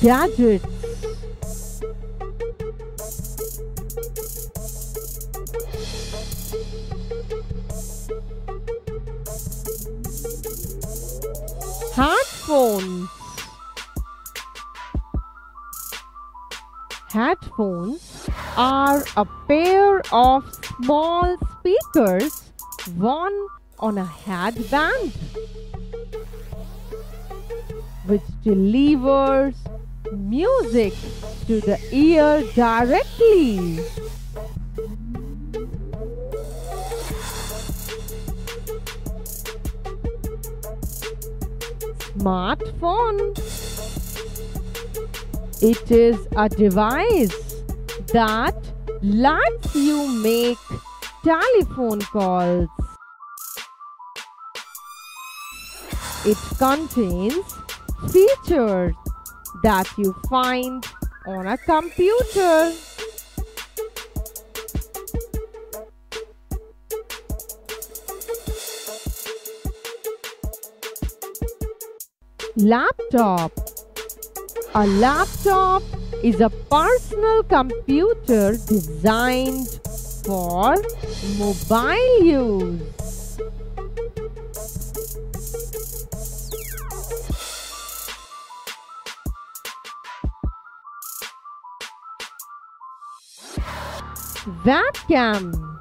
gadgets. Headphones. Headphones are a pair of small speakers, one on a headband, which delivers music to the ear directly. Smartphone. It is a device that lets you make telephone calls. It contains features that you find on a computer. Laptop. A laptop is a personal computer designed for mobile use. Webcam.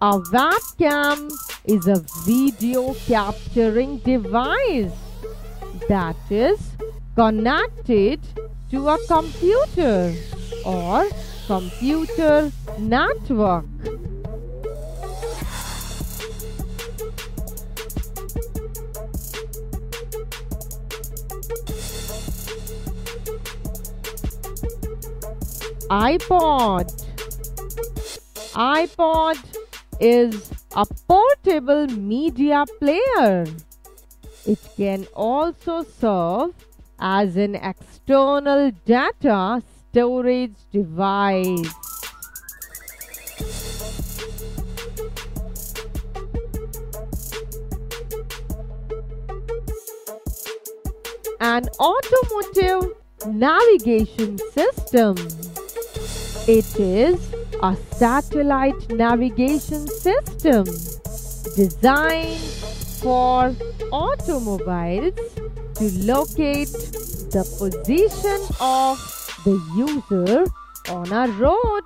A webcam is a video capturing device that is connected to a computer or computer network. iPod. iPod is a portable media player. It can also serve as an external data storage device. An automotive navigation system. It is a satellite navigation system designed for automobiles to locate the position of the user on a road.